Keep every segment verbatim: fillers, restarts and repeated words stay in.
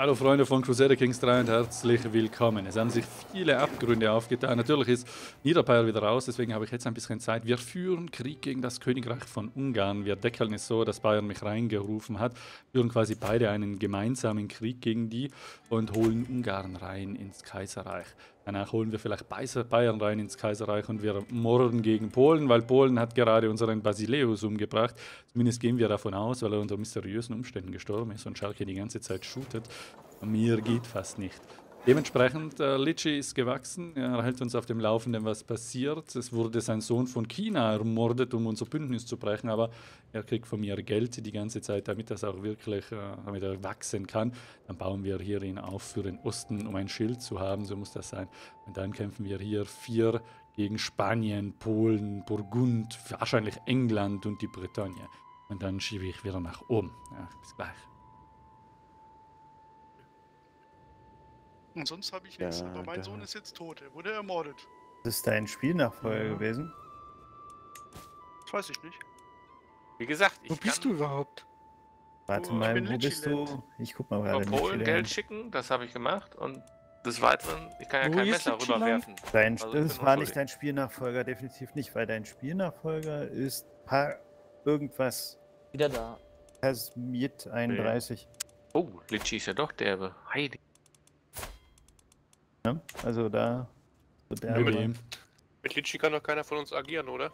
Hallo Freunde von Crusader Kings drei und herzlich willkommen. Es haben sich viele Abgründe aufgetan. Natürlich ist Niederbayern wieder raus, deswegen habe ich jetzt ein bisschen Zeit. Wir führen Krieg gegen das Königreich von Ungarn. Wir deckeln es so, dass Bayern mich reingerufen hat. Wir führen quasi beide einen gemeinsamen Krieg gegen die und holen Ungarn rein ins Kaiserreich. Danach holen wir vielleicht Bayern rein ins Kaiserreich und wir morden gegen Polen, weil Polen hat gerade unseren Basileus umgebracht. Zumindest gehen wir davon aus, weil er unter mysteriösen Umständen gestorben ist und Schalke die ganze Zeit shootet. Mir geht fast nicht. Dementsprechend, äh, Litschi ist gewachsen, er hält uns auf dem Laufenden, was passiert. Es wurde sein Sohn von China ermordet, um unser Bündnis zu brechen, aber er kriegt von mir Geld die ganze Zeit, damit das auch wirklich, äh, damit er wachsen kann. Dann bauen wir hier ihn auf für den Osten, um ein Schild zu haben, so muss das sein. Und dann kämpfen wir hier vier gegen Spanien, Polen, Burgund, wahrscheinlich England und die Bretagne. Und dann schiebe ich wieder nach oben. Ja, bis gleich. Und sonst habe ich nichts, aber mein da. Sohn ist jetzt tot, er wurde ermordet. Das ist dein Spielnachfolger ja. gewesen? Das weiß ich nicht. Wie gesagt, ich Wo bist kann... du überhaupt? Warte oh, mal, wo Lichiland. bist du? Ich guck mal gerade. Polen Geld schicken, das habe ich gemacht und des Weiteren, ich kann ja wo kein Messer Lichiland? rüberwerfen. Dein, also, das war nicht dein Spielnachfolger, definitiv nicht, weil dein Spielnachfolger ist Paar irgendwas. Wieder da. Kasmit einunddreißig. Oh, Litschi ist ja doch derbe. Heidi. Ja, also da... Der nee, mit, mit Litschi kann doch keiner von uns agieren, oder?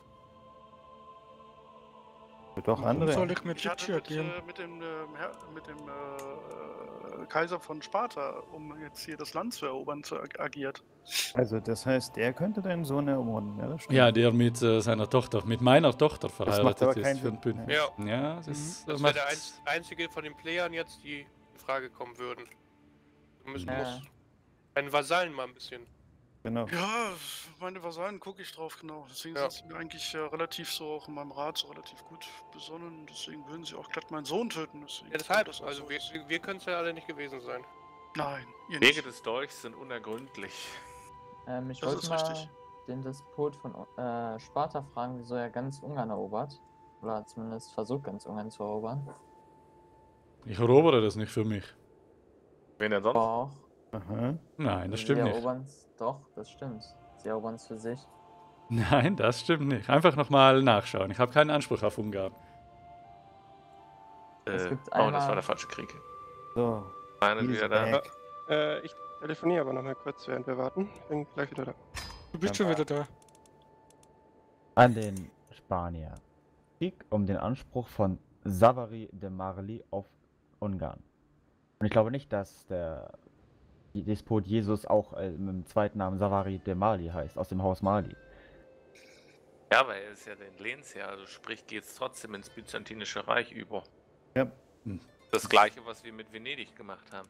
Doch andere. Soll ich mit Litschi agieren? Mit, mit dem, mit dem äh, Kaiser von Sparta, um jetzt hier das Land zu erobern, zu ag agiert. Also das heißt, der könnte deinen Sohn erobern, ja? Das stimmt. Ja, der mit äh, seiner Tochter, mit meiner Tochter verheiratet ist für ein Bündnis. Ja, ja das, mhm. das, das wäre der einz einzige von den Playern jetzt, die in Frage kommen würden. Du müssen, ja. musst Deine Vasallen mal ein bisschen. Genau. Ja, meine Vasallen gucke ich drauf, genau. Deswegen ja. sind sie mir eigentlich äh, relativ so auch in meinem Rat so relativ gut besonnen. Deswegen würden sie auch glatt meinen Sohn töten. Deswegen ja, deshalb, das also so wir, wir, wir können es ja alle nicht gewesen sein. Nein, ihr nicht. Wege des Dolchs sind unergründlich. Ähm, ich das wollte mal richtig. den Despot von äh, Sparta fragen, wieso er ganz Ungarn erobert. Oder zumindest versucht, ganz Ungarn zu erobern. Ich erobere das nicht für mich. Wen denn sonst? Auch. Aha. Nein, das stimmt nicht. Doch, das stimmt. Sie erobern es für sich. Nein, das stimmt nicht. Einfach nochmal nachschauen. Ich habe keinen Anspruch auf Ungarn. Äh, oh, das war der falsche Krieg. So. Nein, wieder da. Äh, ich telefoniere aber nochmal kurz, während wir warten. Ich bin gleich wieder da. Du bist schon wieder da. An den Spanier. Krieg um den Anspruch von Savary de Marli auf Ungarn. Und ich glaube nicht, dass der Despot Jesus auch äh, mit dem zweiten Namen Savary de Marli heißt, aus dem Haus Mali. Ja, aber er ist ja der Lehnsherr, also sprich geht es trotzdem ins Byzantinische Reich über. Ja. Hm. Das gleiche, was wir mit Venedig gemacht haben.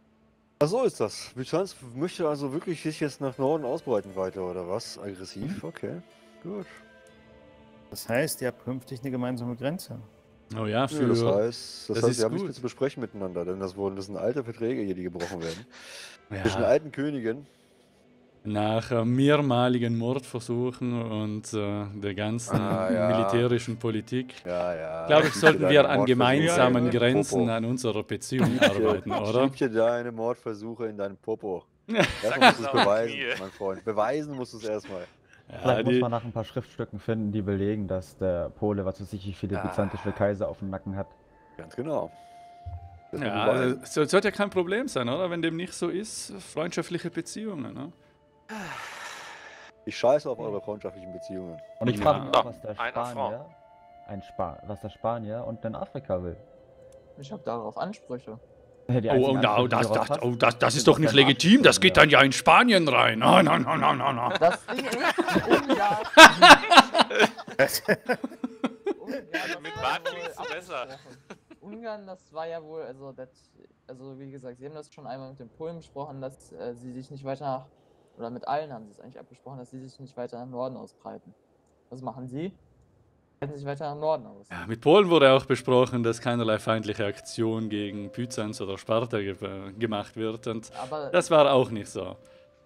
Ach so ist das. Byzanz möchte also wirklich sich jetzt nach Norden ausbreiten weiter, oder was? Aggressiv? Hm. Okay, gut. Das heißt, ihr habt künftig eine gemeinsame Grenze. Oh ja, für... Ja, das heißt, das das heißt wir haben nichts mehr zu besprechen miteinander, denn das, wurden, das sind alte Verträge hier, die gebrochen werden. Ja. Zwischen alten Königen. Nach äh, mehrmaligen Mordversuchen und äh, der ganzen ah, ja. militärischen Politik, ja, ja. glaube ich, sollten wir an gemeinsamen ja, Grenzen an unserer Beziehung arbeiten, oder? Schieb dir deine Mordversuche in deinen Popo. Erstmal musst du es beweisen, mein Freund. Beweisen musst du es erstmal. Ja, Vielleicht muss man nach ein paar Schriftstücken finden, die belegen, dass der Pole, was weiß ich, wie viele ah. byzantische Kaiser auf dem Nacken hat. Ganz genau. Das ja, es sollte ja kein Problem sein, oder? Wenn dem nicht so ist, freundschaftliche Beziehungen, ne? Ich scheiße auf eure freundschaftlichen Beziehungen. Und ich frage mich ja. auch, was der Spanier, ein Spa was der Spanier und dann Afrika will. Ich habe darauf Ansprüche. Oh, no, das, das, oh, das, das ist doch nicht legitim, das geht dann ja in Spanien rein. Nein, nein, nein, nein, nein. Das Ding ist Ungarn. Mit Bartlinks besser. Ungarn, das war ja wohl, also, das, also wie gesagt, sie haben das schon einmal mit den Polen besprochen, dass äh, sie sich nicht weiter, oder mit allen haben sie es eigentlich abgesprochen, dass sie sich nicht weiter nach Norden ausbreiten. Was machen sie? Sich weiter am Norden aus. Ja, mit Polen wurde auch besprochen, dass keinerlei feindliche Aktion gegen Byzanz oder Sparta ge gemacht wird und aber das war auch nicht so.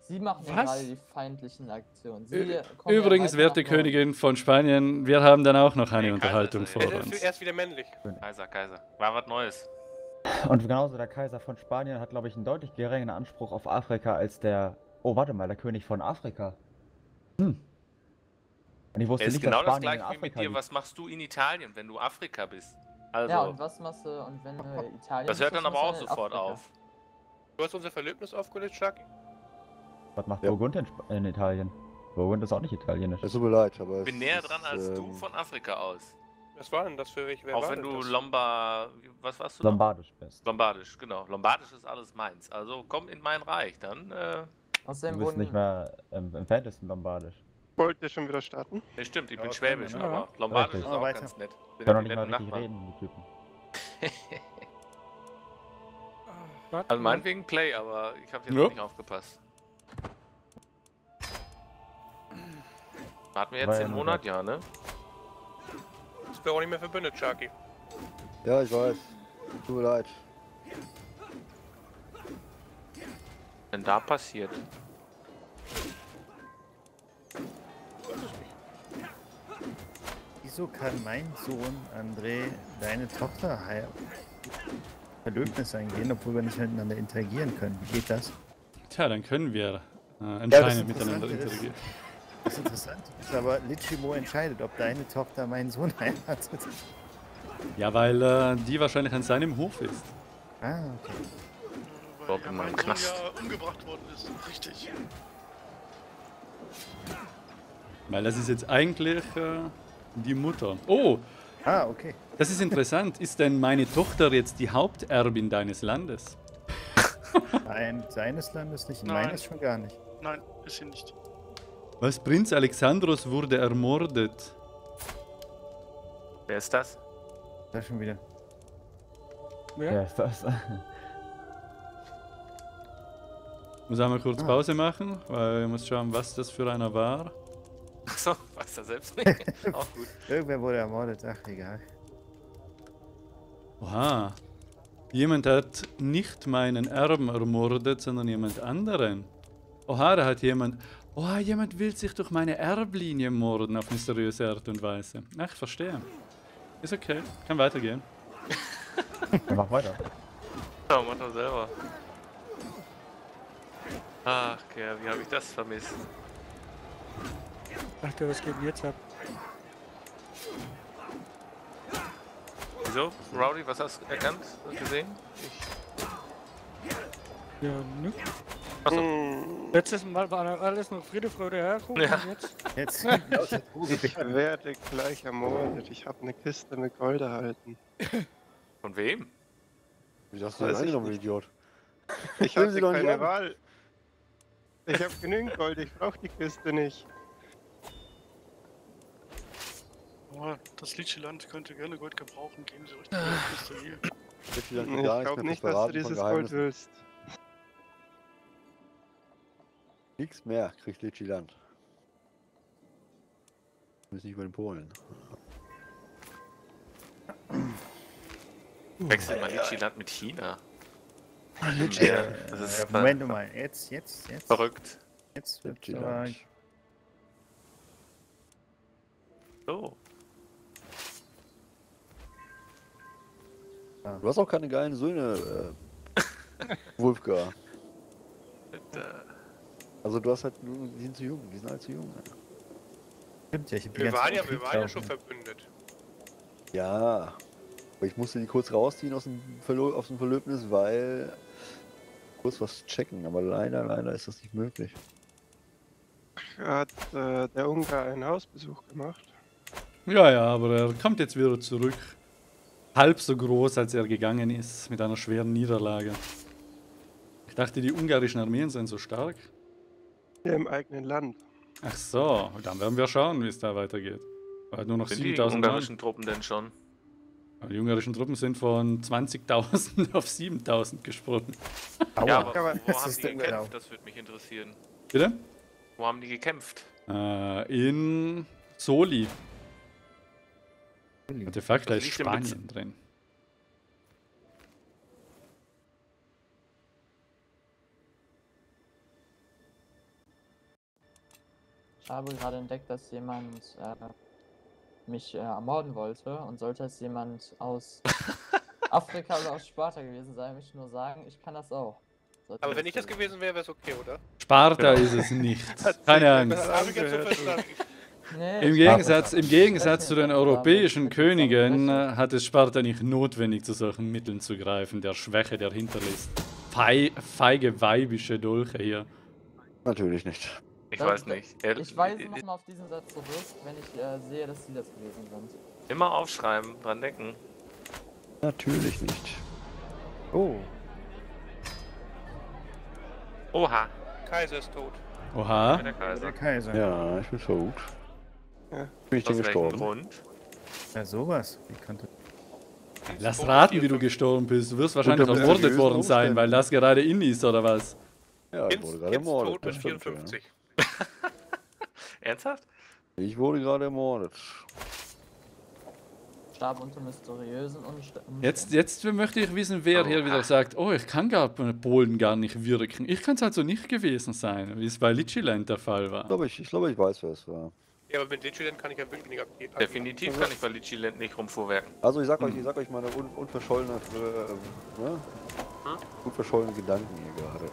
Sie machen ja gerade die feindlichen Aktionen. Sie Übrigens, ja werte Königin von Spanien, wir haben dann auch noch eine nee, Unterhaltung Kaiser, vor uns. Er ist erst wieder männlich. Kaiser, Kaiser. War was Neues. Und genauso der Kaiser von Spanien hat, glaube ich, einen deutlich geringeren Anspruch auf Afrika als der... Oh, warte mal, der König von Afrika. Hm. Und ich wusste nicht, dass Spanien in Afrika liegt. Es ist genau das gleiche wie mit dir. Was machst du in Italien, wenn du Afrika bist? Also, ja, und was machst du, und wenn äh, Italien... Das hört dann aber auch sofort auf. Du hast unser Verlöbnis aufgelegt, Chuck. Was macht ja. Burgund in, in Italien? Burgund ist auch nicht italienisch. Es tut mir leid, aber... Ich bin näher dran als ähm... du von Afrika aus. Was war denn das für welche? Auch wenn du Lombard... Was warst du? Lombardisch noch? bist. Lombardisch, genau. Lombardisch ist alles meins. Also komm in mein Reich, dann... Äh... Du bist nicht mehr ähm, im Fantasy Lombardisch. Wollt ihr schon wieder starten? Ja, stimmt, ich ja, bin Schwäbisch, wir, ne? aber Lombardisch ja, ist auch weiter. ganz nett. Ich kann noch nicht mal richtig reden, die Typen. Also meinetwegen Play, aber ich habe jetzt ja. nicht aufgepasst. Warten wir jetzt den Monat, ja, ne? Ich bin auch nicht mehr verbündet, Sharky. Ja, ich weiß. Tut mir leid. Was denn da passiert? Wieso kann mein Sohn André deine Tochter Verlöbnis eingehen, obwohl wir nicht miteinander interagieren können? Wie geht das? Tja, dann können wir äh, entscheiden, ja, miteinander interagieren. Das ist interessant. Das ist aber Lichimo entscheidet, ob deine Tochter meinen Sohn heiratet. Ja, weil äh, die wahrscheinlich an seinem Hof ist. Ah, okay. Weil ja, mein Sohn ja umgebracht worden ist. Richtig. Weil das ist jetzt eigentlich äh, die Mutter. Oh! Ah, okay. Das ist interessant. Ist denn meine Tochter jetzt die Haupterbin deines Landes? Nein, seines Landes nicht. Nein. Meines schon gar nicht. Nein, ist sie nicht. Was? Prinz Alexandros wurde ermordet. Wer ist das? Da schon wieder. Wer? Wer ist das? Ich muss einmal kurz Pause machen, weil ich muss schauen, was das für einer war. Achso, weiß er selbst nicht. Auch gut. Irgendwer wurde ermordet, ach egal. Oha. Jemand hat nicht meinen Erben ermordet, sondern jemand anderen. Oha, da hat jemand... Oha, jemand will sich durch meine Erblinie morden auf mysteriöse Art und Weise. Ach, verstehe. Ist okay, kann weitergehen. Ja, mach weiter. Ja, mach doch selber. Ach, okay, wie habe ich das vermisst? Ach, du, was geht denn jetzt ab? Wieso? Rowdy, was hast du erkannt? Hast du gesehen? Ich. Ja, nix. Achso. Mm. Letztes Mal war alles noch Friede, Freude, Herkunft. Ja. Jetzt. Jetzt. Ich werde gleich ermordet. Ich habe eine Kiste mit Gold erhalten. Von wem? Wie hast du das angenommen, Idiot? Ich habe sie keine an. Wahl. Ich habe genügend Gold, ich brauche die Kiste nicht. Boah, das Lichiland könnte gerne Gold gebrauchen, geben Sie ruhig die Kiste hier. Ich glaube nicht, dass du dieses Gold willst. Nichts mehr kriegt Lichiland. Wir sind nicht bei den Polen. Wechselt mal Lichiland mit China. Ja, das ist Moment mal, jetzt, jetzt, jetzt. Verrückt. Jetzt wird es so. Du hast auch keine geilen Söhne, äh, Wolfgar. Also du hast halt nur, die sind zu jung, die sind allzu jung. Stimmt ja, ich bin wir waren ja, wir waren ja schon verbündet. Ja, aber ich musste die kurz rausziehen aus dem, Verlo aus dem Verlöbnis, weil... kurz was checken, aber leider, leider ist das nicht möglich. Hat äh, der Ungar einen Hausbesuch gemacht? Ja, ja, aber er kommt jetzt wieder zurück. Halb so groß, als er gegangen ist, mit einer schweren Niederlage. Ich dachte, die ungarischen Armeen sind so stark. Ja, im eigenen Land. Ach so, dann werden wir schauen, wie es da weitergeht. Weil nur noch siebentausend ungarischen Truppen denn schon? Die ungarischen Truppen sind von zwanzigtausend auf siebentausend gesprungen. Ja, aber wo haben das die gekämpft? Genau. Das würde mich interessieren. Bitte? Wo haben die gekämpft? Äh, in Soli. De facto ist Spanien drin. Ich habe gerade entdeckt, dass jemand äh, mich äh, ermorden wollte, und sollte es jemand aus Afrika oder aus Sparta gewesen sein, will ich nur sagen, ich kann das auch. Sollte aber wenn ich das gewesen wäre, wäre es okay, oder? Sparta genau. Ist es nicht. Keine Angst. Nee, Im Gegensatz, im Gegensatz zu den europäischen Königen hat es Sparta nicht notwendig, zu solchen Mitteln zu greifen, der Schwäche der Hinterlist. Fei, feige weibische Dolche hier. Natürlich nicht. Ich das, weiß nicht. Ich weise nochmal auf diesen Satz zurück, wenn ich äh, sehe, dass sie das gewesen sind. Immer aufschreiben, dran denken. Natürlich nicht. Oh. Oha. Kaiser ist tot. Oha. Der Kaiser. Der Kaiser. Ja, ich bin tot. Ja. Bin ich denn gestorben? Ja, sowas. Ich kannte... Lass raten, wie du gestorben bist. Du wirst wahrscheinlich ermordet worden sein, weil das gerade in ist, oder was? Ja, ich wurde gerade ermordet. Tot mit vierundfünfzig. Ja. Ernsthaft? Ich wurde gerade ermordet. Starb unter mysteriösen Umständen. Jetzt, jetzt möchte ich wissen, wer oh, hier wieder sagt, oh, ich kann gar Polen gar nicht wirken. Ich kann es also nicht gewesen sein, wie es bei Lichiland der Fall war. Ich glaube, ich, ich, glaub, ich weiß, wer es war. Ja, aber mit Lichiland kann ich ja wirklich nicht abgeben. Definitiv kann ich bei Lichiland nicht rumvorwerken. Also ich sag hm. euch, ich sag euch meine un unverschollene, äh, ne? hm? unverschollene Gedanken hier gerade.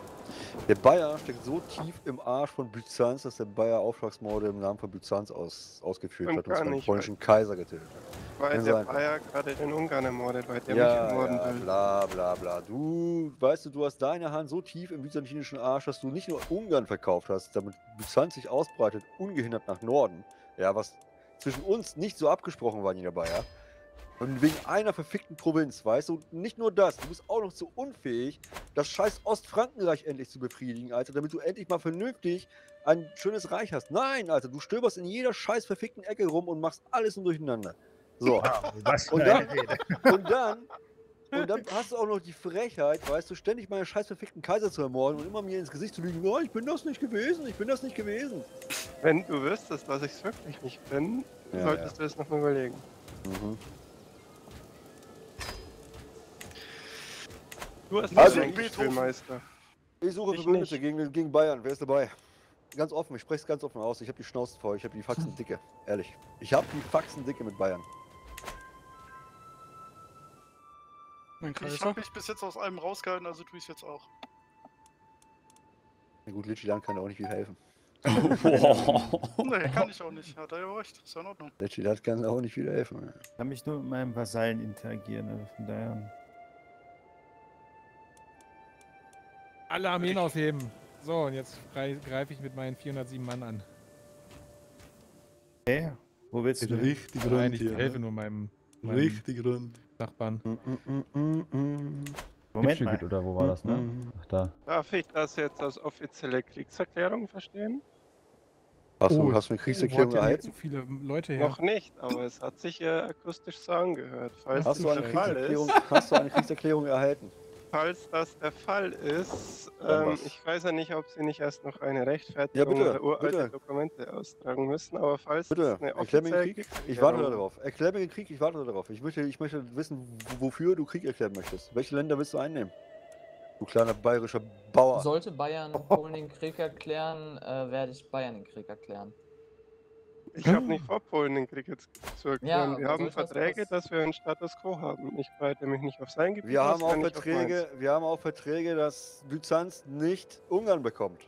Der Bayer steckt so tief im Arsch von Byzanz, dass der Bayer Auftragsmorde im Namen von Byzanz aus, ausgeführt und hat und zwar den polnischen Kaiser getötet hat. Weil der Bayer gerade den Ungarn ermordet, weil der ja, mich ermorden ja, will. Bla bla bla. Du, weißt du, du hast deine Hand so tief im byzantinischen Arsch, dass du nicht nur Ungarn verkauft hast, damit Byzanz sich ausbreitet, ungehindert nach Norden. Ja, was zwischen uns nicht so abgesprochen war, Niederbayern. Und wegen einer verfickten Provinz, weißt du? Und nicht nur das, du bist auch noch so unfähig, das scheiß Ostfrankenreich endlich zu befriedigen, Alter, damit du endlich mal vernünftig ein schönes Reich hast. Nein, Alter, du stöberst in jeder scheiß verfickten Ecke rum und machst alles nur durcheinander. So. Wow, was und, dann, und dann... Und dann hast du auch noch die Frechheit, weißt du, ständig meine scheiß verfickten Kaiser zu ermorden und immer mir ins Gesicht zu lügen, oh, ich bin das nicht gewesen, ich bin das nicht gewesen. Wenn du wüsstest, was ich es wirklich nicht bin, ja, solltest ja. du es nochmal überlegen. Mhm. Du hast also einen Spielmeister. Ich suche Verbündete gegen, gegen Bayern. Wer ist dabei? Ganz offen, ich spreche es ganz offen aus. Ich habe die Schnauze voll, ich habe die Faxen dicke. Ehrlich. Ich habe die Faxen dicke mit Bayern. Ich habe mich bis jetzt aus allem rausgehalten, also tue ich es jetzt auch. Na gut, Lichiland kann da auch nicht viel helfen. Nee, kann ich auch nicht. Hat er ja recht, ist ja in Ordnung. Lichiland kann da auch nicht viel helfen. Ich kann mich nur mit meinem Vasallen interagieren, also von daher. Alle Armeen ausheben. So, und jetzt greife ich mit meinen vierhundertsieben Mann an. Hä? Hey, wo willst du? Richtig rund Nein, ich hier, helfe ne? nur meinem, meinem Richtig rund. Nachbarn. Mm, mm, mm, mm. Moment mal. Oder wo war das, ne? Ach, da. Darf ich das jetzt als offizielle Kriegserklärung verstehen? Hast du, oh, hast du eine Kriegserklärung erhalten? So viele Leute her. Noch nicht, aber es hat sich ja akustisch so angehört. Falls hast, du eine Kriegserklärung, hast du eine Kriegserklärung erhalten? Falls das der Fall ist, ähm, ich weiß ja nicht, ob Sie nicht erst noch eine Rechtfertigung ja, bitte, oder uralte bitte. Dokumente austragen müssen, aber falls bitte. Das eine offizielle Krieg, Krieg, ich warte darauf. Erklär mir den Krieg, ich warte darauf. Ich möchte, ich möchte wissen, wofür du Krieg erklären möchtest. Welche Länder willst du einnehmen? Du kleiner bayerischer Bauer. Sollte Bayern Polen den Krieg erklären, äh, werde ich Bayern den Krieg erklären. Ich habe nicht vor, Polen den Krieg jetzt zu erklären. Ja, wir haben Verträge, das dass wir einen Status Quo haben. Ich breite mich nicht auf sein Gebiet. Wir haben, auch Verträge, wir haben auch Verträge, dass Byzanz nicht Ungarn bekommt.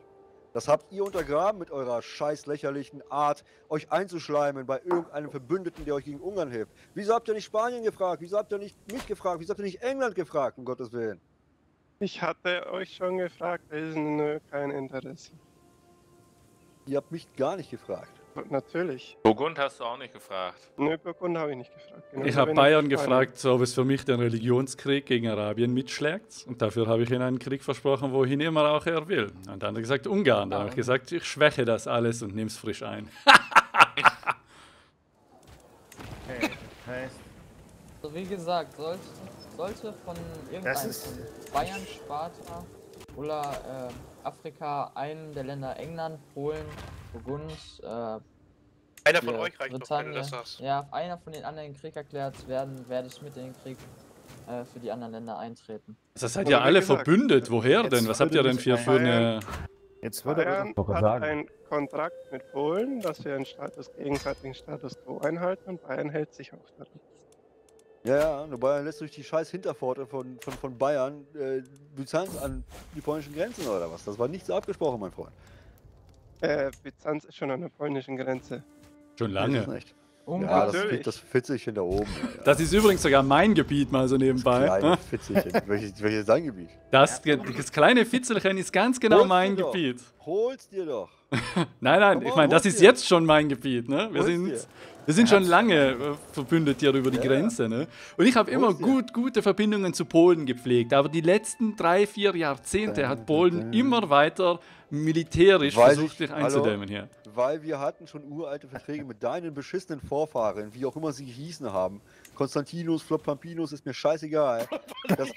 Das habt ihr untergraben mit eurer scheiß lächerlichen Art, euch einzuschleimen bei irgendeinem Verbündeten, der euch gegen Ungarn hilft. Wieso habt ihr nicht Spanien gefragt? Wieso habt ihr nicht mich gefragt? Wieso habt ihr nicht England gefragt, um Gottes Willen? Ich hatte euch schon gefragt, da ist nur kein Interesse. Ihr habt mich gar nicht gefragt. Natürlich. Burgund hast du auch nicht gefragt. Nö, Burgund habe ich nicht gefragt. Genau, ich habe Bayern ich gefragt, ob es für mich den Religionskrieg gegen Arabien mitschlägt. Und dafür habe ich ihnen einen Krieg versprochen, wohin immer auch er will. Und dann hat er gesagt, Ungarn. Dann habe ich gesagt, ich schwäche das alles und nehme es frisch ein. Okay, heißt. So wie gesagt, sollte, sollte von irgendeinem Bayern, Sparta oder äh, Afrika, einem der Länder England, Polen, Burgund, äh, einer von euch reicht doch, wenn du das sagst. Ja, einer von den anderen Krieg erklärt werden, werde ich mit in den Krieg äh, für die anderen Länder eintreten. Das seid ja alle gesagt, verbündet, woher denn? Was habt ihr denn für eine... Jetzt würde Bayern hat einen Kontrakt mit Polen, dass wir einen Status, gegenseitigen Status Quo einhalten und Bayern hält sich auch daran. Ja, ja, Bayern lässt durch die scheiß Hinterpforte von, von, von Bayern äh, Byzanz an die polnischen Grenzen oder was? Das war nicht so abgesprochen, mein Freund. Äh, Byzanz ist schon an der polnischen Grenze. Schon lange. Nee, nicht. Oh, ja, natürlich. Das Fitzelchen da oben. Ja. Das ist übrigens sogar mein Gebiet, mal so nebenbei. Das kleine Fitzelchen. Welches, welches ist dein Gebiet? Das, das kleine Fitzelchen ist ganz genau Hol's mein Gebiet. Doch. Hol's dir doch. Nein, nein, ich meine, das ist jetzt schon mein Gebiet. Ne? Wir sind, wir sind schon lange verbündet hier über die Grenze. Ne? Und ich habe immer gut, gute Verbindungen zu Polen gepflegt. Aber die letzten drei, vier Jahrzehnte hat Polen immer weiter militärisch versucht, sich einzudämmen hier. Weil wir hatten schon uralte Verträge mit deinen beschissenen Vorfahren, wie auch immer sie hießen haben. Konstantinus, Flopampinos, ist mir scheißegal, dass,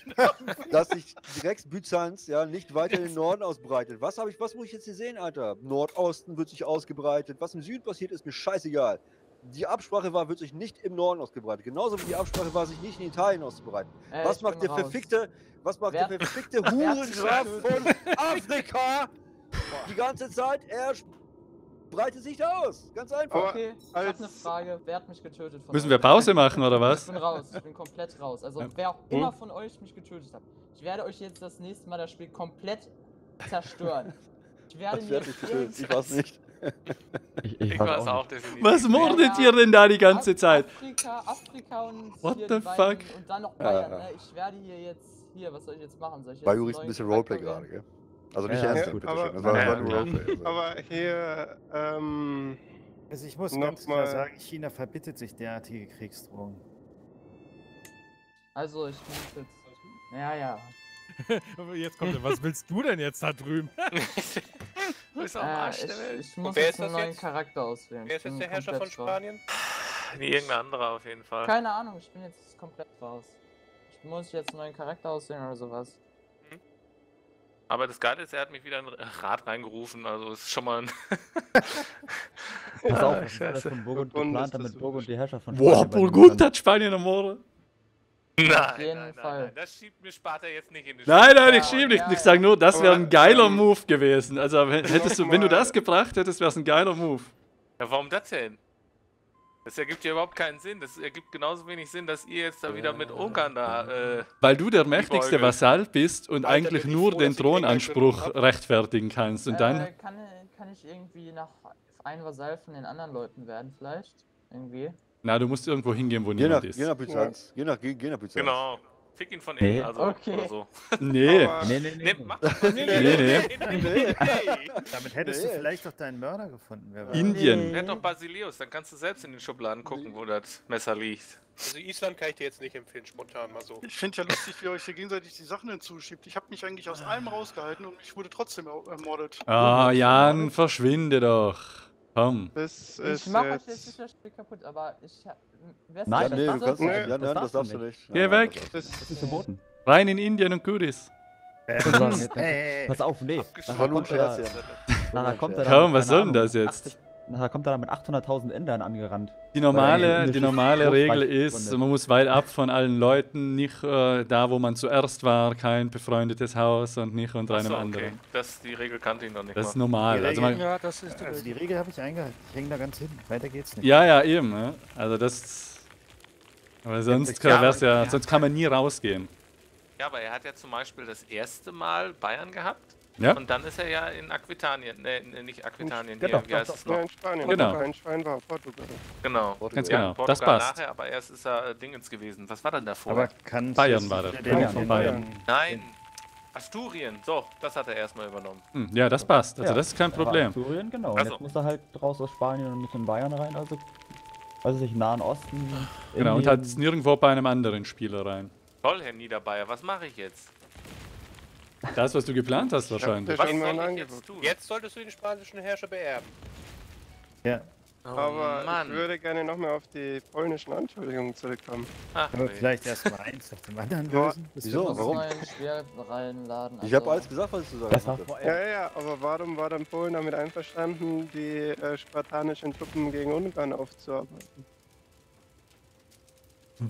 dass sich direkt Byzanz ja nicht weiter in den Norden ausbreitet. Was habe ich, was muss ich jetzt hier sehen, Alter? Nordosten wird sich ausgebreitet. Was im Süden passiert, ist mir scheißegal. Die Absprache war, wird sich nicht im Norden ausgebreitet. Genauso wie die Absprache war, sich nicht in Italien auszubreiten. Äh, was, macht der verfickte, was macht Wer? der verfickte Hurenschaf von Afrika die ganze Zeit? Er breitet sich da aus. Ganz einfach. Okay, ich hab eine Frage. Wer hat mich getötet? Von Müssen euch? wir Pause machen, oder was? Ich bin raus. Ich bin komplett raus. Also, wer auch immer von euch mich getötet hat, ich werde euch jetzt das nächste Mal das Spiel komplett zerstören. Ich werde mir getötet. Ich weiß nicht. Ich, ich, ich weiß auch definitiv. Was mordet ja, ihr denn da die ganze Af Zeit? Afrika, Afrika und What the fuck? Und dann noch Bayern. Ja, ja. Ich werde hier jetzt... Hier, was soll ich jetzt machen? Soll ich jetzt Bei Juri ist ein bisschen Roleplay gerade, gell? Also nicht ja, ernst, ja, gut, aber, das war, ja, nur Roleplay. Also. Aber hier, ähm... Also ich muss ganz klar sagen, China verbittet sich derartige Kriegsdrohungen. Also, ich muss jetzt... Ja, ja. Jetzt kommt er, was willst du denn jetzt da drüben? Ist auch äh, ich, ich muss wer jetzt einen neuen jetzt? Charakter auswählen. Wer ist jetzt der Herrscher von Spanien? Wie irgendein anderer auf jeden Fall. Keine Ahnung, ich bin jetzt komplett raus. Ich muss jetzt einen neuen Charakter auswählen oder sowas. Mhm. Aber das Geile ist, er hat mich wieder in den Rat reingerufen, also ist schon mal ein... Pass auf, ich habe das von Burgund geplant, damit Burgund die Herrscher von Spanien... Boah, Burgund hat Spanien am Ohre! Nein, auf jeden nein, Fall. Nein, nein, das schiebt mir Sparta jetzt nicht in die Schiene. Nein, nein, ich schiebe nicht. Ja, ja. Ich sage nur, das wäre ein geiler Move gewesen. Also, hättest du, wenn du das gebracht hättest, wäre es ein geiler Move. Ja, warum das denn? Das ergibt ja überhaupt keinen Sinn. Das ergibt genauso wenig Sinn, dass ihr jetzt da wieder mit Ungarn da... Äh, Weil du der mächtigste Vasall bist und Alter, eigentlich nur froh, den Thronanspruch rechtfertigen kannst. Und äh, dann... Kann, kann ich irgendwie nach ein Vasall von den anderen Leuten werden vielleicht? Irgendwie? Na, du musst irgendwo hingehen, wo niemand ist. Geh nach Byzanz. Geh nach Byzanz. Genau. Fick ihn von innen, also. Okay. Oder so. Nee. Nee, nee, nee. Nee, nee. Damit hättest du vielleicht doch deinen Mörder gefunden. Wer war Indien. Hätte doch Basileus, dann kannst du selbst in den Schubladen gucken, wo das Messer liegt. Also Island kann ich dir jetzt nicht empfehlen, spontan mal so. Ich finde ja lustig, wie ihr euch hier gegenseitig die Sachen hinzuschiebt. Ich habe mich eigentlich aus allem rausgehalten und ich wurde trotzdem ermordet. Ah, Jan, verschwinde doch. Komm. Das ist ich mach euch jetzt das Spiel kaputt, aber ich hab... Nein, ja, nee, du kannst nicht. Jan, das, das darfst du nicht. Geh weg. Das ist verboten. Rein in Indien und Küris. Äh, äh, Pass auf, nee. Nachher kommt er da... Komm, was soll denn das jetzt? Nachher kommt er da mit achthunderttausend Indern angerannt. Die normale, die normale Regel ist, man muss weit ab von allen Leuten, nicht äh, da, wo man zuerst war, kein befreundetes Haus und nicht unter einem so, okay. anderen. Das, die Regel kannte ich noch nicht. Das ist normal. Die Regel, also man, ja, das ist, also die Regel habe ich eingehalten. Ich hänge da ganz hin. Weiter geht's nicht. Ja, ja, eben. Ne? Also das... Aber sonst, kann, wär's ja, sonst kann man nie rausgehen. Ja, aber er hat ja zum Beispiel das erste Mal Bayern gehabt. Ja? Und dann ist er ja in Aquitanien, ne, nicht Aquitanien, hier, doch, wie heißt doch, es doch, noch? In Spanien, genau. Ein Schwein war Portugal. Genau, Portugal. Ja, genau. Portugal das passt. Nachher, aber erst ist er Dingens gewesen. Was war denn davor? Aber Bayern war das. Ja, von Bayern. Nein, Asturien, so, das hat er erstmal übernommen. Hm, ja, das passt, also ja, das ist kein Problem. Asturien, genau, also. Jetzt muss er halt raus aus Spanien und nicht in Bayern rein, also, also sich Nahen Osten. Genau, und halt nirgendwo bei einem anderen Spieler rein. Toll, Herr Niederbayer, was mache ich jetzt? Das, was du geplant hast, wahrscheinlich. Was soll ich jetzt tun? Jetzt solltest du den spanischen Herrscher beerben. Ja. Oh, aber Mann. Ich würde gerne noch mehr auf die polnischen Anschuldigungen zurückkommen. Ach, aber nee. Vielleicht erstmal eins auf dem anderen lösen. Wieso? Warum? Reinladen, also. Ich habe alles gesagt, was ich zu sagen habe. Ja, ja, aber warum war dann Polen damit einverstanden, die äh, spartanischen Truppen gegen Ungarn aufzuarbeiten?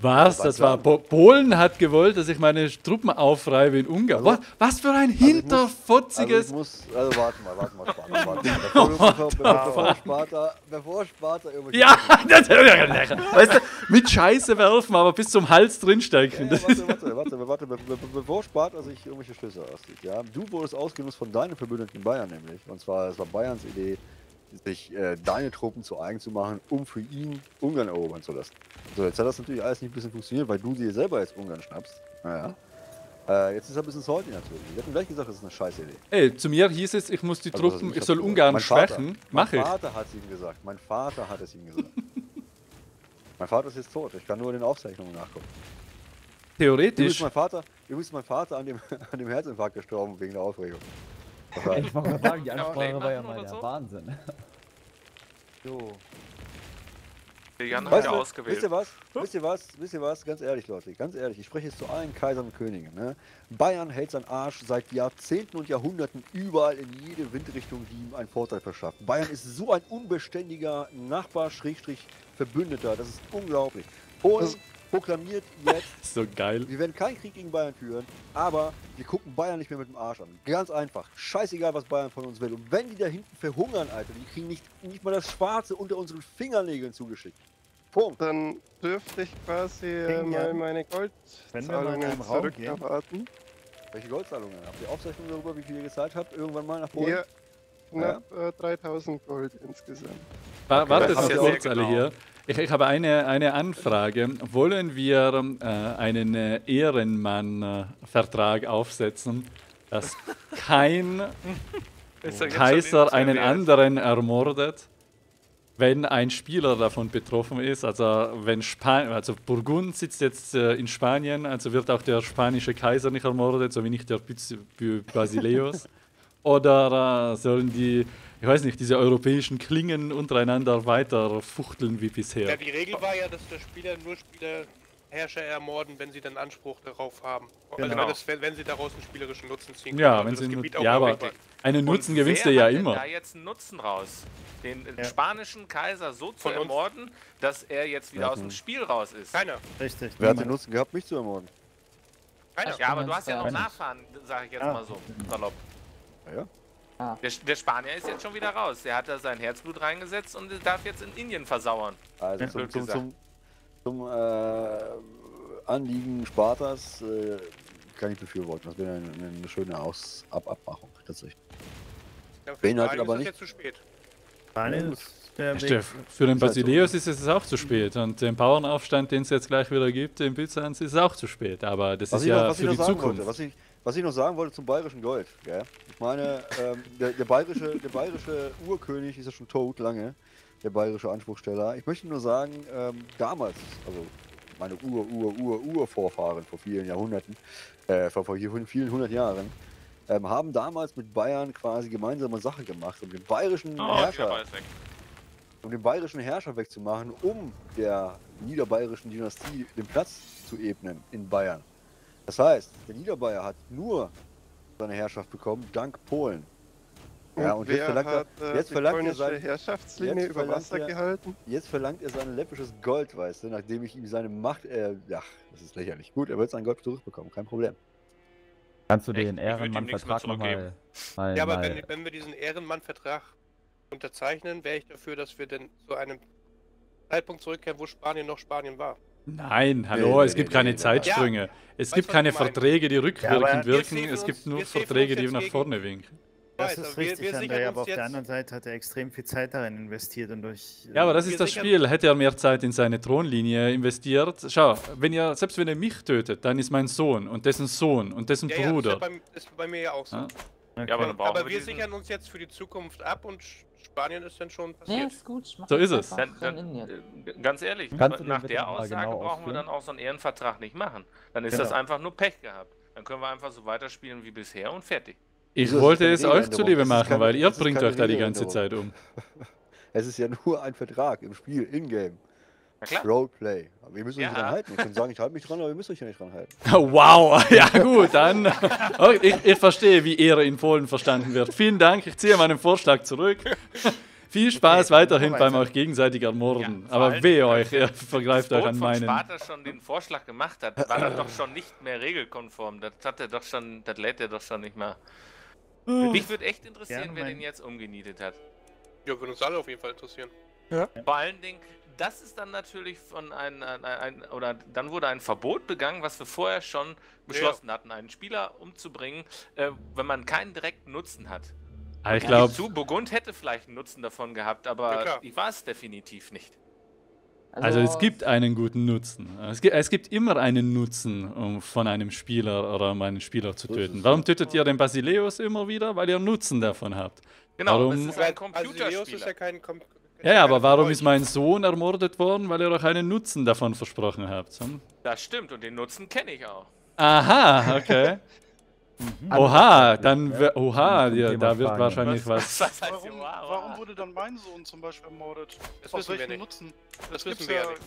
Was? Das war Polen hat gewollt, dass ich meine Truppen aufreibe in Ungarn. Also, was für ein hinterfotziges... Also, muss, also warte mal, warte mal, Sparta, warte mal. Bevor, bevor, bevor Sparta... Bevor Sparta ja, das, weißt du, mit Scheiße werfen, aber bis zum Hals drinstecken. Ja, ja, warte, warte, warte, warte, warte, bevor Sparta sich irgendwelche Schlüsse auszieht. Ja? Du wurdest ausgenutzt von deinen Verbündeten Bayern nämlich. Und zwar, es war Bayerns Idee, sich äh, deine Truppen zu eigen zu machen, um für ihn Ungarn erobern zu lassen. So, jetzt hat das natürlich alles nicht ein bisschen funktioniert, weil du dir selber jetzt Ungarn schnappst. Naja. Äh, jetzt ist er ein bisschen salty natürlich. Wir hätten gleich gesagt, das ist eine scheiße Idee. Ey, zu mir hieß es, ich muss die also, Truppen, ich, ich soll Ungarn schwächen. Mach ich. Mein Vater hat es ihm gesagt. Mein Vater hat es ihm gesagt. Mein Vater ist jetzt tot. Ich kann nur in den Aufzeichnungen nachgucken. Theoretisch. Übrigens mein Vater, übrigens mein Vater an dem, an dem Herzinfarkt gestorben wegen der Aufregung. Ich wollte mal sagen, die Ansprache war ja mal der so? Wahnsinn. So. Vegan hat ja ausgewählt. Wisst ihr was? Wisst ihr was? Wisst ihr was? Ganz ehrlich, Leute, ganz ehrlich. Ich spreche jetzt zu allen Kaisern und Königen. Ne? Bayern hält seinen Arsch seit Jahrzehnten und Jahrhunderten überall in jede Windrichtung, die ihm einen Vorteil verschafft. Bayern ist so ein unbeständiger Nachbar-Verbündeter. Das ist unglaublich. Und proklamiert jetzt, so geil. Wir werden keinen Krieg gegen Bayern führen, aber wir gucken Bayern nicht mehr mit dem Arsch an. Ganz einfach. Scheißegal, was Bayern von uns will. Und wenn die da hinten verhungern, Alter, die kriegen nicht, nicht mal das Schwarze unter unseren Fingernägeln zugeschickt. Punkt. Dann dürfte ich quasi äh, mal meine Goldzahlungen zurück erwarten. Welche Goldzahlungen? Habt ihr Aufzeichnungen darüber, wie viel ihr gezahlt habt? Irgendwann mal nach Polen? Ja, knapp ja. äh, dreitausend Gold insgesamt. War, okay, wartet noch kurz alle hier. Ich, ich habe eine, eine Anfrage. Wollen wir äh, einen Ehrenmann-Vertrag aufsetzen, dass kein Kaiser einen anderen ermordet, wenn ein Spieler davon betroffen ist? Also, wenn Span also Burgund sitzt jetzt äh, in Spanien, also wird auch der spanische Kaiser nicht ermordet, so wie nicht der Basileus. Oder äh, sollen die, ich weiß nicht, diese europäischen Klingen untereinander weiter fuchteln wie bisher? Ja, die Regel war ja, dass der Spieler nur Spielerherrscher ermorden, wenn sie dann Anspruch darauf haben. Genau. Also wenn, das, wenn sie daraus einen spielerischen Nutzen ziehen können. Ja, wenn sie das Gebiet auch ja aber einen Nutzen gewinnst du ja immer. Da jetzt einen Nutzen raus, den ja. spanischen Kaiser so zu ermorden, dass er jetzt wieder ja. aus dem Spiel raus ist. Keiner. Richtig. Wer hat den Nutzen gehabt, mich zu ermorden? Keiner. Ja, aber du hast ja noch Nachfahren, sage ich jetzt ja. mal so. Salopp. Ja. Ah. Der, der Spanier ist jetzt schon wieder raus. Er hat da sein Herzblut reingesetzt und darf jetzt in Indien versauern. Also zum, zum, zum, zum äh, Anliegen Spartas äh, kann ich befürworten. Das wäre eine, eine schöne Aus Ab Abmachung tatsächlich. Ja, beinhaltet aber nicht. Jetzt zu spät. Nein, ja, Steff, für den Basileus ist es auch zu spät und den Bauernaufstand, den es jetzt gleich wieder gibt in Byzanz, ist es auch zu spät. Aber das was ist ja noch, für die Zukunft. Was ich noch sagen wollte zum bayerischen Gold, gell? Ich meine, ähm, der, der, bayerische, der bayerische Urkönig ist ja schon tot lange, der bayerische Anspruchsteller. Ich möchte nur sagen, ähm, damals, also meine Ur-Ur-Ur-Urvorfahren vor vielen Jahrhunderten, äh, vor, vor vielen hundert Jahren, ähm, haben damals mit Bayern quasi gemeinsame Sache gemacht, um den bayerischen oh, Herrscher... um den bayerischen Herrscher wegzumachen, um der niederbayerischen Dynastie den Platz zu ebnen in Bayern. Das heißt, der Niederbayer hat nur seine Herrschaft bekommen, dank Polen. Ja, und, und jetzt verlangt hat, er, jetzt die verlangt er seine Herrschaftslinie über Wasser er, gehalten. Jetzt verlangt er sein läppisches Gold, weißt du, nachdem ich ihm seine Macht... Äh, ach, das ist lächerlich. Gut, er wird sein Gold zurückbekommen, kein Problem. Kannst du Echt? den Ehrenmann-Vertrag nochmal... Mal, ja, aber mal. Wenn, wenn wir diesen Ehrenmann-Vertrag unterzeichnen, wäre ich dafür, dass wir denn zu einem Zeitpunkt zurückkehren, wo Spanien noch Spanien war. Nein, hallo, nee, es nee, gibt nee, keine nee, Zeitsprünge. Ja, es gibt keine Verträge, die rückwirkend ja, wirken, uns, es gibt nur Verträge, die nach vorne winken. Das ist richtig, wir, wir André, aber auf der anderen Seite hat er extrem viel Zeit darin investiert und durch... Ja, aber das ist das Spiel. Hätte er mehr Zeit in seine Thronlinie investiert... Schau, wenn ihr, selbst wenn er mich tötet, dann ist mein Sohn und dessen Sohn und dessen ja, Bruder... Ja, das ist, ja bei, ist bei mir ja auch so. Ja? Okay. Ja, aber dann aber wir, wir sichern uns jetzt für die Zukunft ab und Spanien ist dann schon passiert. Ja, ist gut. So ist es. Dann, dann, ganz ehrlich, Kannst nach der Aussage genau brauchen wir dann auch so einen Ehrenvertrag nicht machen. Dann ist genau. das einfach nur Pech gehabt. Dann können wir einfach so weiterspielen wie bisher und fertig. Ich das wollte es euch zuliebe machen, keine, weil ihr bringt euch da die ganze Zeit um. Es ist ja nur ein Vertrag im Spiel, in-game. Roleplay. Aber ihr müsst euch ja. dran halten. Ich kann sagen, ich halte mich dran, aber ihr müsst euch ja nicht dran halten. Wow, ja gut, dann. Okay, ich, ich verstehe, wie Ehre in Polen verstanden wird. Vielen Dank, ich ziehe meinen Vorschlag zurück. Viel Spaß okay, weiterhin beim euch gegenseitig ermorden. Ja, aber weh euch, ihr vergreift euch an meinen. Als Sparta schon den Vorschlag gemacht hat, war das doch schon nicht mehr regelkonform. Das hat er doch schon, das lädt er doch schon nicht mehr. Mich würde echt interessieren, ja, wer den jetzt umgenietet hat. Ja, würde uns alle auf jeden Fall interessieren. Ja. Vor allen Dingen, das ist dann natürlich von einem, ein, ein, oder dann wurde ein Verbot begangen, was wir vorher schon beschlossen ja. hatten, einen Spieler umzubringen, äh, wenn man keinen direkten Nutzen hat. Also ich glaube, zu Burgund hätte vielleicht einen Nutzen davon gehabt, aber ja, ich war es definitiv nicht. Also, also es gibt einen guten Nutzen. Es gibt, es gibt immer einen Nutzen, um von einem Spieler oder um einen Spieler zu töten. Warum tötet ihr den Basileus immer wieder? Weil ihr einen Nutzen davon habt. Genau, warum? Es ist ein Computerspieler. Basileus ist ja kein Computerspieler. Ja, ja, aber warum ist mein Sohn ermordet worden? Weil ihr doch einen Nutzen davon versprochen habt. Hm? Das stimmt, und den Nutzen kenne ich auch. Aha, okay. mhm. Oha, dann, oha, ja, da wird wahrscheinlich was. was. was warum, warum wurde dann mein Sohn zum Beispiel ermordet? Das aus welchem Nutzen? Das, das wissen wir ja nicht.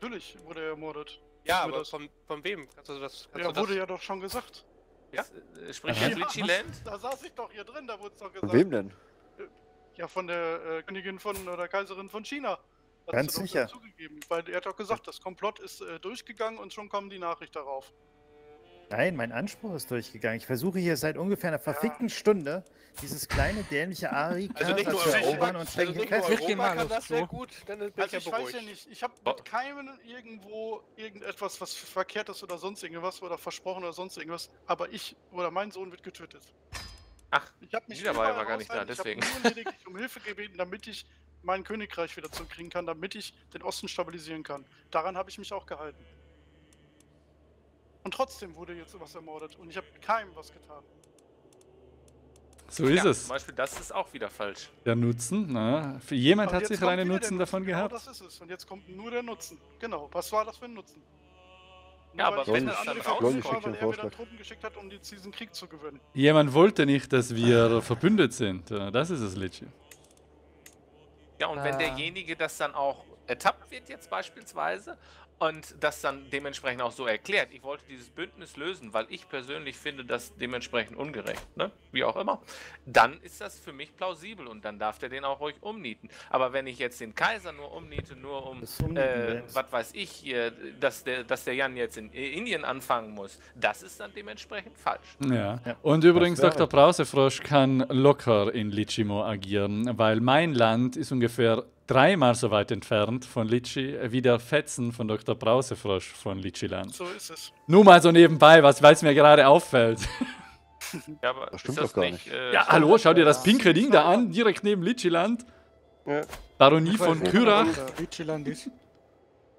Natürlich wurde er ermordet. Ja, aber das? Von, von wem? Kannst du das, kannst ja, du wurde das? ja doch schon gesagt. Ja? Sprich jetzt Lichiland? Da saß ich doch hier drin, da wurde es doch gesagt. Von wem denn? Ja, von der äh, Königin von oder Kaiserin von China. Hat Ganz sicher. Zugegeben, weil er hat doch gesagt, das Komplott ist äh, durchgegangen und schon kommt die Nachricht darauf. Nein, mein Anspruch ist durchgegangen. Ich versuche hier seit ungefähr einer verfickten ja. Stunde dieses kleine dämliche Ari also nicht nur zu erobern und schenken. Also nicht nur Europa kann das sehr gut, dann bin also ich ja beruhigt. Weiß ja nicht, ich habe mit keinem irgendwo irgendetwas, was verkehrt ist oder sonst irgendwas oder versprochen oder sonst irgendwas, aber ich oder mein Sohn wird getötet. Ach, ich habe mich Niederbayern war gar nicht da, deswegen. Ich habe nur lediglich um Hilfe gebeten, damit ich mein Königreich wieder zurückkriegen kann, damit ich den Osten stabilisieren kann. Daran habe ich mich auch gehalten. Und trotzdem wurde jetzt was ermordet und ich habe keinem was getan. So ist ja, es. Zum Beispiel, das ist auch wieder falsch. Der Nutzen, na, für jemand und hat sich einen Nutzen davon gehabt. Genau, das ist es. Und jetzt kommt nur der Nutzen. Genau, was war das für ein Nutzen? Ja, aber wenn das andere rauskommt, weil er wieder Truppen geschickt hat, um diesen Krieg zu gewinnen. Jemand wollte nicht, dass wir verbündet sind. Das ist das Litschi. Ja, und ah. wenn derjenige das dann auch ertappt wird jetzt beispielsweise und das dann dementsprechend auch so erklärt, ich wollte dieses Bündnis lösen, weil ich persönlich finde das dementsprechend ungerecht, ne? Wie auch immer, dann ist das für mich plausibel und dann darf der den auch ruhig umnieten. Aber wenn ich jetzt den Kaiser nur umniete, nur um, äh, was weiß ich, hier, dass, der, dass der Jan jetzt in Indien anfangen muss, das ist dann dementsprechend falsch. Ja. Ja. Und übrigens, Doktor Brausefrosch kann locker in Lichimo agieren, weil mein Land ist ungefähr dreimal so weit entfernt von Litschi wie der Fetzen von Doktor Brausefrosch von Lichiland. So ist es. Nur mal so nebenbei, was weil es mir gerade auffällt. Ja, aber das stimmt doch gar nicht. Äh, ja, hallo, schau dir das pinke Ding da an, direkt neben Lichiland. Ja. Baronie von Kyrach. Lichiland ist.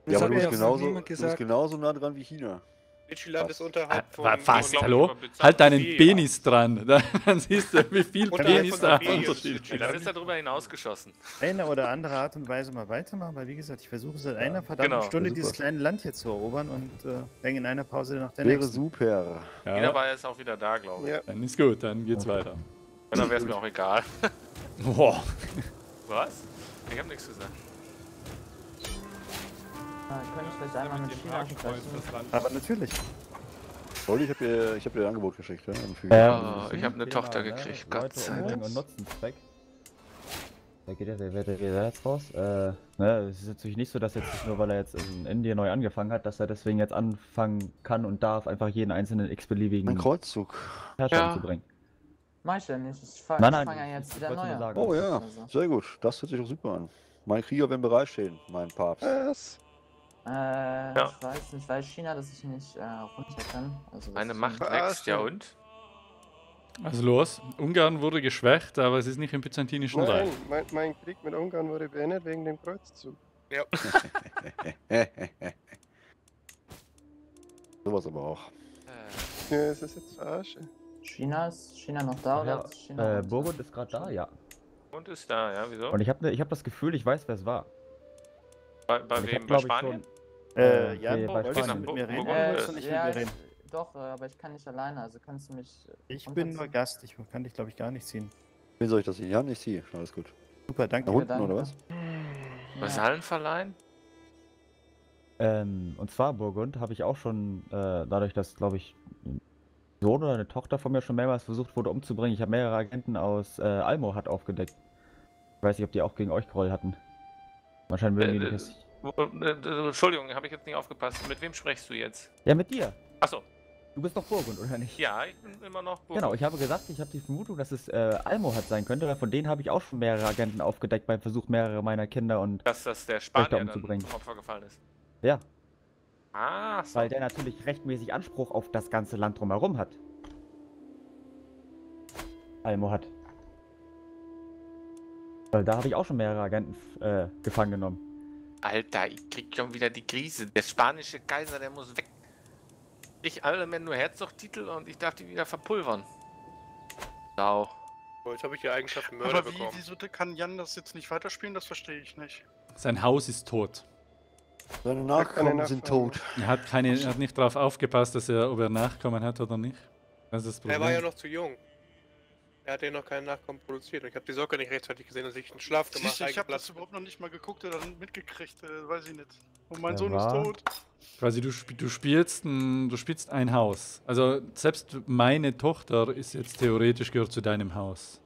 Ja, aber du bist genauso, du bist genauso nah dran wie China. Lichiland ist unterhalb von... Ah, fast, von, hallo? Von halt deinen See, Penis ja. dran, dann, dann siehst du, wie viel Penis da unterschiedlich ist. Das ist darüber hinausgeschossen. Eine oder andere Art und Weise mal weitermachen, weil wie gesagt, ich versuche seit einer verdammten genau. Stunde ja, dieses kleine Land hier zu erobern und äh, denke in einer Pause nach der Wäre nächsten. Super. Ja. Jeder war jetzt auch wieder da, glaube ich. Ja. Dann ist gut, dann geht's okay. weiter. Und dann wäre es mir auch egal. Boah. Was? Ich habe nichts gesagt. Ah, kann ich das einmal mit China ansprechen? Aber natürlich. Leute, ich habe ihr, hab ihr ein Angebot geschickt. Ja, ja ich habe eine Thema, Tochter gekriegt, ne? Gott sei Dank. Und Nutzenzweck. Da geht ja der Werte jetzt raus. Äh, ne, es ist natürlich nicht so, dass jetzt nur weil er jetzt in Indien neu angefangen hat, dass er deswegen jetzt anfangen kann und darf, einfach jeden einzelnen x-beliebigen Kreuzzug Herrscher zu bringen. Mach ich ja nicht, ich fange fang ja jetzt wieder neu an. Oh ja, sehr gut, das hört sich doch super an. Mein Krieger werden bereitstehen, mein Papst. Yes. Äh, ja. Ich weiß nicht, weil China, dass ich nicht äh, runter kann. Also, meine Macht wächst, ja und? Also los, Ungarn wurde geschwächt, aber es ist nicht im Byzantinischen Reich. Mein, mein Krieg mit Ungarn wurde beendet wegen dem Kreuzzug. Ja. Sowas aber auch. Äh. Ja, es ist jetzt Arsch. China, ist China noch da ja, oder? Ist China äh, Burgund ist gerade da, ja. Burgund ist da, ja, wieso? Und ich habe ne, ich hab das Gefühl, ich weiß, wer es war. Bei, bei wem? Hab, bei Spanien? Schon, äh, ja, nee, bei Spanien. Mit mir reden. Äh, äh, nicht ja, mit mir reden. Ich, doch, aber ich kann nicht alleine, also kannst du mich... Ich bin nur Gast, ich kann dich glaube ich gar nicht ziehen. Wen soll ich das ziehen? Ja, nicht ziehen, alles gut. Super, danke. Da unten, danke. Oder was? Ja. Vasallen verleihen? Ähm, und zwar Burgund habe ich auch schon, äh, dadurch, dass glaube ich ein Sohn oder eine Tochter von mir schon mehrmals versucht wurde umzubringen. Ich habe mehrere Agenten aus äh, Almohat aufgedeckt. weiß nicht, ob die auch gegen euch Groll hatten. Wahrscheinlich mögen die nicht. Entschuldigung, habe ich jetzt nicht aufgepasst. Mit wem sprichst du jetzt? Ja, mit dir. Achso. Du bist doch Burgund, oder nicht? Ja, ich bin immer noch Burgund. Genau, ich habe gesagt, ich habe die Vermutung, dass es äh, Almohat sein könnte, weil von denen habe ich auch schon mehrere Agenten aufgedeckt beim Versuch, mehrere meiner Kinder und... Dass das der Spanier dann zum Opfer gefallen ist. Ja. Ah, so. Weil der natürlich rechtmäßig Anspruch auf das ganze Land drumherum hat. Almohat. Weil da habe ich auch schon mehrere Agenten äh, gefangen genommen. Alter, ich krieg schon wieder die Krise. Der spanische Kaiser, der muss weg. Ich alle mehr nur Herzogtitel und ich darf die wieder verpulvern. Sau. So, jetzt habe ich die Eigenschaft Mörder bekommen. Aber wie, wieso kann Jan das jetzt nicht weiterspielen? Das verstehe ich nicht. Sein Haus ist tot. Seine Nachkommen sind tot. Er hat, keine, er hat nicht drauf aufgepasst, dass er, ob er Nachkommen hat oder nicht. Das ist das Problem. Er war ja noch zu jung. Er hat ja noch keinen Nachkommen produziert. Ich habe die Socke nicht rechtzeitig gesehen, dass ich einen Schlaf gemacht habe. Ich, ich habe das überhaupt noch nicht mal geguckt oder mitgekriegt, äh, weiß ich nicht. Und mein ja, Sohn war. ist tot. Quasi, du, sp du, spielst ein, du spielst ein Haus. Also, selbst meine Tochter ist jetzt theoretisch gehört zu deinem Haus.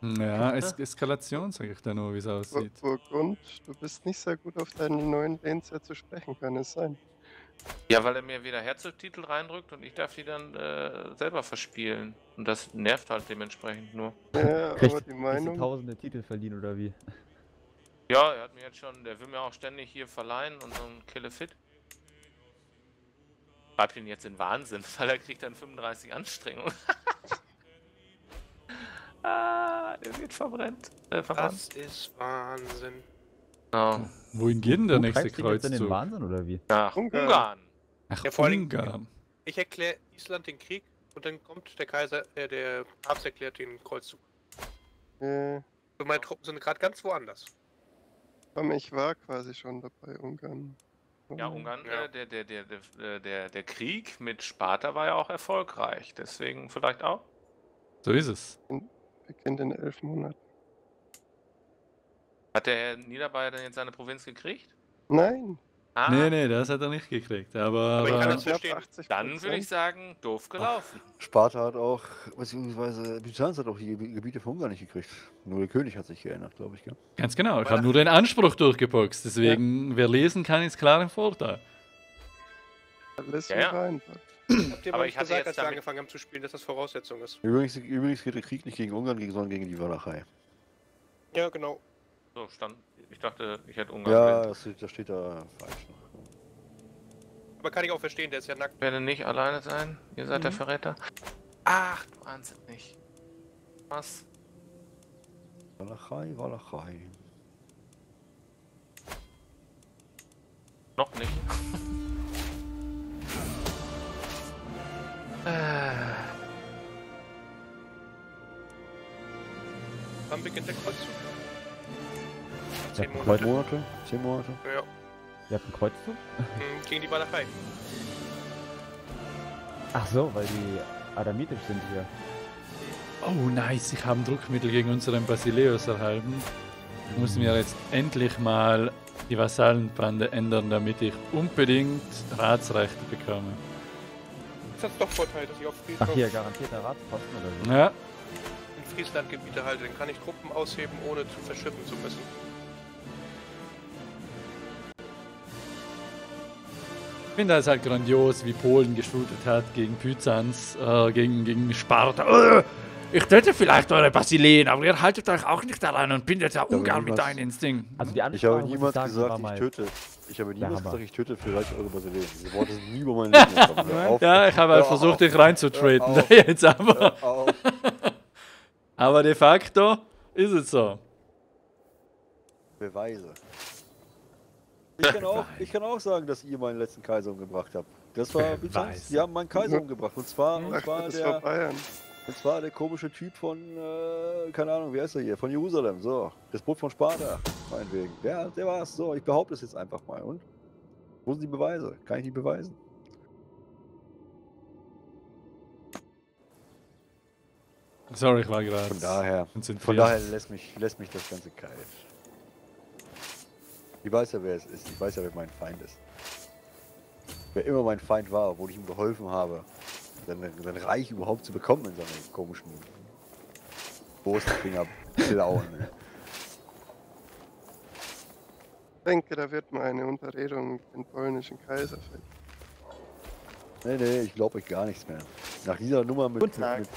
Ja, es Eskalation, sage ich da nur, wie es aussieht. Burgund, du bist nicht sehr gut auf deinen neuen Lehnsherr zu sprechen, kann es sein? Ja, weil er mir wieder Herzogtitel reindrückt und ich darf die dann äh, selber verspielen. Und das nervt halt dementsprechend nur. Ja, aber die Meinung... tausende Titel verliehen, oder wie? Ja, er hat mir jetzt schon... Der will mir auch ständig hier verleihen und so ein Killefit. Treibt ihn jetzt in Wahnsinn, weil er kriegt dann fünfunddreißig Anstrengungen. Ah, der wird verbrennt. Äh, verbrannt. Das ist Wahnsinn. Genau. No. Wohin geht denn der nächste Kreuzzug? Ist denn Wahnsinn oder wie? Nach Ungarn. Ungarn. Nach ja, vor Ungarn. Ich erkläre Island den Krieg und dann kommt der Kaiser, äh, der Papst erklärt den Kreuzzug. Äh. So, meine Truppen sind gerade ganz woanders. Ich war quasi schon dabei, Ungarn. Ungarn. Ja, Ungarn, ja. Der, der, der, der, der, der Krieg mit Sparta war ja auch erfolgreich. Deswegen vielleicht auch. So ist es. Beginnt in elf Monaten. Hat der Herr Niederbayern jetzt seine Provinz gekriegt? Nein. Ah. Nee, nee, das hat er nicht gekriegt. Aber, aber ich kann das verstehen. Dann würde ich sagen, doof gelaufen. Ach, Sparta hat auch, beziehungsweise Byzanz hat auch die Gebiete von Ungarn nicht gekriegt. Nur der König hat sich geändert, glaube ich. Gell? Ganz genau, ich habe nur den Anspruch durchgeboxt. Deswegen, ja. Wer lesen kann, ist klar im Vorteil. Alles ja, rein. Habt ihr aber ich hatte gesagt, jetzt als wir angefangen haben zu spielen, dass das Voraussetzung ist. Übrigens, übrigens geht der Krieg nicht gegen Ungarn, sondern gegen die Walachei. Ja, genau. So, stand. Ich dachte, ich hätte Ungarn. Ja, das, das steht da falsch noch. Aber kann ich auch verstehen, der ist ja nackt. Ich werde nicht alleine sein, ihr seid mhm. der Verräter. Ach, du ahnst es nicht. Was? Walachei, Walachei. Noch nicht. Wann beginnt der Kreuzzug? Zehn Monate. Monate. Zehn Monate. Ja. Ihr habt einen Kreuzzug? Gegen die Walachei. Ach so, weil die adamitisch sind hier. Oh nice, ich habe Druckmittel gegen unseren Basileus erhalten. Ich muss mir jetzt endlich mal die Vasallenbande ändern, damit ich unbedingt Ratsrechte bekomme. Das hat doch Vorteil, dass ich auf Friesland... Ach hier, garantierter Ratsposten oder so. Ja. In Friesland-Gebiete halte, dann kann ich Truppen ausheben, ohne zu verschippen zu müssen. Ich finde das halt grandios, wie Polen geschuldet hat gegen Byzanz, äh, gegen, gegen Sparta. Äh, ich töte vielleicht eure Basileen, aber ihr haltet euch auch nicht daran und bindet ja Ungarn mit ein ins Ding. Also die ich habe niemals gesagt, ich töte. Ich habe niemals gesagt, ich töte vielleicht eure Basileen. Diese Worte sind nie über mein Leben gekommen. Auf, ja, ich habe halt versucht, dich reinzutreten. Da jetzt aber. Aber de facto ist es so. Beweise. Ich kann, auch, ich kann auch sagen, dass ihr meinen letzten Kaiser umgebracht habt. Das war Byzanz. Die haben meinen Kaiser umgebracht. Und zwar, und zwar der. Bayern. Und zwar der komische Typ von, äh, keine Ahnung, wer ist er hier? Von Jerusalem, so. Das Boot von Sparta, meinetwegen. Ja, der war's, so. Ich behaupte es jetzt einfach mal. Und? Wo sind die Beweise? Kann ich die beweisen? Sorry, ich war gerade. Von daher, von daher lässt mich, lässt mich das Ganze kalt. Ich weiß ja, wer es ist. Ich weiß ja, wer mein Feind ist. Wer immer mein Feind war, obwohl ich ihm geholfen habe. seine, sein Reich überhaupt zu bekommen in seinen komischen Großfinger-Plauen. Ich denke, da wird mal eine Unterredung den polnischen Kaiser finden. Nee, nee, ich glaube euch gar nichts mehr. Nach dieser Nummer mit, mit, mit,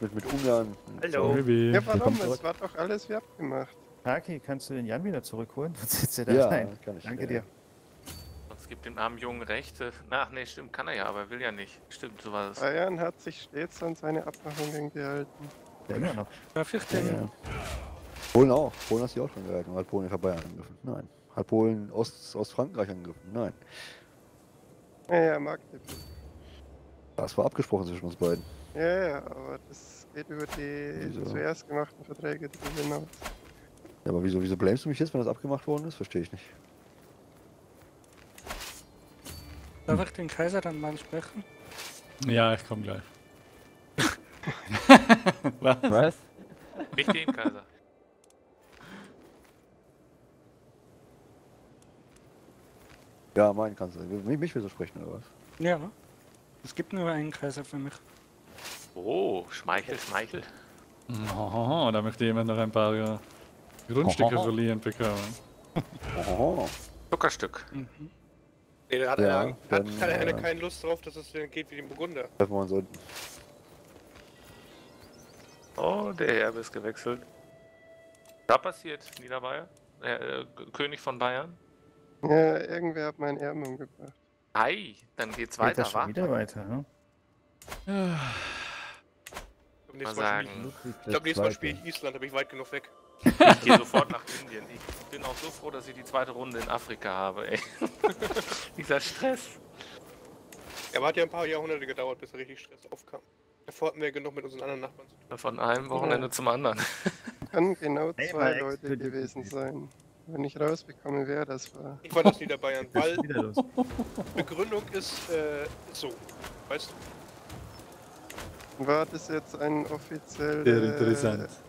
mit, mit Ungarn. Hallo. Sorry. Ja, warum? Es war doch alles wie abgemacht. Haki, kannst du den Jan wieder zurückholen? Sitzt er da? Ja, nein, kann ich. Danke ja. dir. Sonst gibt dem armen Jungen Rechte. Ach nee, stimmt, kann er ja, aber will ja nicht. Stimmt, so war es. Bayern hat sich stets an seine Abmachung gegen gehalten. Ja, immer noch. Ja, vierzehn. Ja. Polen auch. Polen hat sich auch schon gehalten. Hat Polen etwa Bayern angegriffen? Nein. Hat Polen Ost, Ostfrankenreich angegriffen? Nein. Ja, ja, mag den. Das war abgesprochen zwischen uns beiden. Ja, ja, aber das geht über die wieso? zuerst gemachten Verträge, die wir hinaus. Ja, aber wieso, wieso blamest du mich jetzt, wenn das abgemacht worden ist? Verstehe ich nicht. Darf ich den Kaiser dann mal sprechen? Ja, ich komme gleich. Was? Was? Nicht den Kaiser. Ja, mein Kanzler. Mich willst du sprechen, oder was? Ja, ne? Es gibt nur einen Kaiser für mich. Oh, Schmeichel, Schmeichel. Oh, da möchte jemand noch ein paar Grundstücke verlieren bekommen. Oh. Zuckerstück. Mhm. Nee, da hat ja, einer, dann, hat dann, einer äh, keine Lust drauf, dass es geht wie den Burgunder. Treffen wir uns unten. Oh, der Erbe ist gewechselt. Da passiert Niederbayern, äh, König von Bayern. Ja, irgendwer hat meinen Erben umgebracht. Ei, dann geht's Geht weiter, das schon wa? wieder weiter, ne? Ja. Ich glaube, nächstes Mal spiele ich Island, da bin ich weit genug weg. Ich gehe sofort nach Indien. Ich bin auch so froh, dass ich die zweite Runde in Afrika habe, ey. Dieser Stress. Ja, aber hat ja ein paar Jahrhunderte gedauert, bis richtig Stress aufkam. Davor hatten wir genug mit unseren anderen Nachbarn zu tun. Von einem Wochenende oh. zum anderen. Kann genau zwei hey, Leute gewesen sein. Wenn ich rausbekomme, wer das war. Ich war das Niederbayern, weil Begründung ist äh, so, weißt du? War das jetzt ein offiziell... Sehr interessant. Äh,